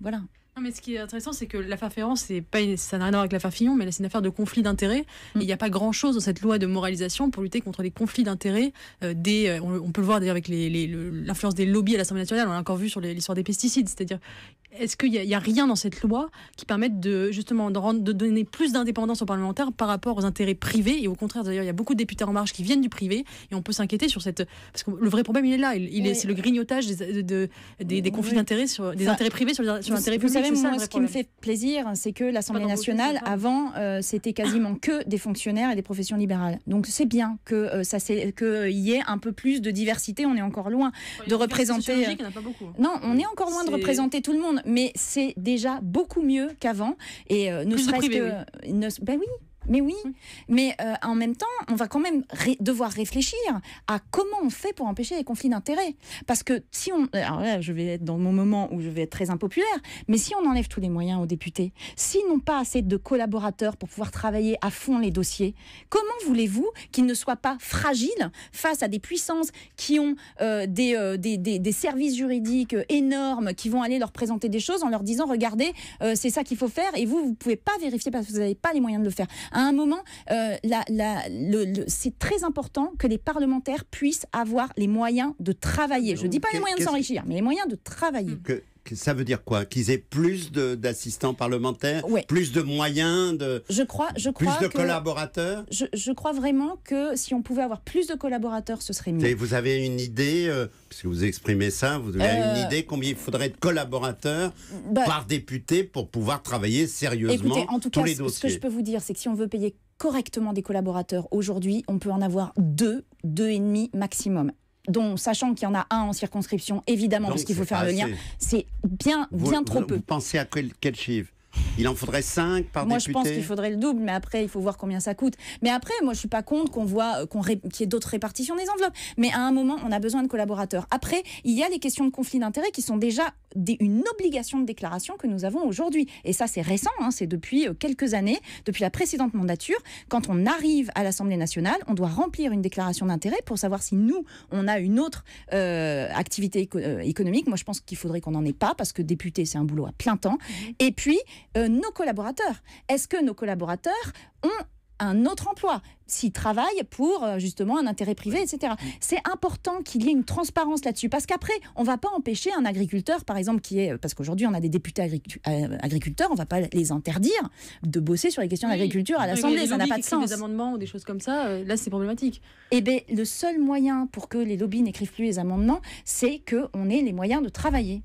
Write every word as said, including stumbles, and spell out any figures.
Voilà. Non, mais ce qui est intéressant, c'est que l'affaire Ferrand, c'est pas une... ça n'a rien à voir avec l'affaire Fillon, mais là, c'est une affaire de conflit d'intérêts. Mm. Il n'y a pas grand-chose dans cette loi de moralisation pour lutter contre les conflits d'intérêts. Euh, des, euh, on, on peut le voir d'ailleurs avec l'influence des lobbies à l'Assemblée nationale. On l'a encore vu sur l'histoire des pesticides. C'est-à-dire, est-ce qu'il n'y a, a rien dans cette loi qui permette de, justement de, rendre, de donner plus d'indépendance aux parlementaires par rapport aux intérêts privés? Et au contraire, d'ailleurs, il y a beaucoup de députés En Marche qui viennent du privé, et on peut s'inquiéter sur cette... Parce que le vrai problème, il est là. Il, il oui. C'est le grignotage des, de, des, des conflits oui. d'intérêts, sur des enfin, intérêts privés sur les sur intérêts publics. Vous savez, moi, ce qui me fait plaisir, c'est que l'Assemblée nationale, avant, euh, c'était quasiment que des fonctionnaires et des professions libérales. Donc c'est bien que euh, ça, c'est qu'il y ait un peu plus de diversité. On est encore loin ouais, de représenter. Euh... Pas non, on est encore loin est... de représenter tout le monde, mais c'est déjà beaucoup mieux qu'avant. Et euh, ne serait-ce que, oui. ne... ben oui. Mais oui, mais euh, en même temps, on va quand même ré devoir réfléchir à comment on fait pour empêcher les conflits d'intérêts. Parce que si on... Alors là, je vais être dans mon moment où je vais être très impopulaire, mais si on enlève tous les moyens aux députés, s'ils n'ont pas assez de collaborateurs pour pouvoir travailler à fond les dossiers, comment voulez-vous qu'ils ne soient pas fragiles face à des puissances qui ont euh, des, euh, des, des, des services juridiques énormes qui vont aller leur présenter des choses en leur disant « Regardez, euh, c'est ça qu'il faut faire et vous, vous ne pouvez pas vérifier parce que vous n'avez pas les moyens de le faire ». À un moment, euh, la, la, le, le, c'est très important que les parlementaires puissent avoir les moyens de travailler. Je ne dis pas les moyens de s'enrichir, mais les moyens de travailler. Que, que ça veut dire quoi? Qu'ils aient plus d'assistants parlementaires, ouais. plus de moyens, de, je crois, je crois plus de que, collaborateurs je, je crois vraiment que si on pouvait avoir plus de collaborateurs, ce serait mieux. Et vous avez une idée, euh, parce que vous exprimez ça, vous avez euh... une idée combien il faudrait de collaborateurs bah... par député pour pouvoir travailler sérieusement? Écoutez, en tout cas, tous les dossiers. Ce que je peux vous dire, c'est que si on veut payer correctement des collaborateurs aujourd'hui, on peut en avoir deux, deux et demi maximum. Donc, sachant qu'il y en a un en circonscription, évidemment, donc, parce qu'il faut faire le lien, c'est bien, vous, bien trop vous, peu. Vous pensez à quel, quel chiffre? Il en faudrait cinq par moi, député. Moi, je pense qu'il faudrait le double, mais après, il faut voir combien ça coûte. Mais après, moi, je suis pas contre qu'on voit qu'on ré... qu'il y ait d'autres répartitions des enveloppes. Mais à un moment, on a besoin de collaborateurs. Après, il y a les questions de conflit d'intérêts qui sont déjà des... une obligation de déclaration que nous avons aujourd'hui. Et ça, c'est récent, hein, c'est depuis quelques années, depuis la précédente mandature. Quand on arrive à l'Assemblée nationale, on doit remplir une déclaration d'intérêt pour savoir si nous, on a une autre euh, activité éco euh, économique. Moi, je pense qu'il faudrait qu'on n'en ait pas, parce que député, c'est un boulot à plein temps. Et puis, Euh, nos collaborateurs. Est-ce que nos collaborateurs ont un autre emploi, s'ils travaillent pour justement un intérêt privé, et cetera. C'est important qu'il y ait une transparence là-dessus, parce qu'après, on ne va pas empêcher un agriculteur, par exemple, qui est... Parce qu'aujourd'hui, on a des députés agric... agriculteurs, on ne va pas les interdire de bosser sur les questions oui. d'agriculture à l'Assemblée, ça n'a pas de sens. Des amendements ou des choses comme ça, euh, là, c'est problématique. Eh bien, le seul moyen pour que les lobbies n'écrivent plus les amendements, c'est qu'on ait les moyens de travailler.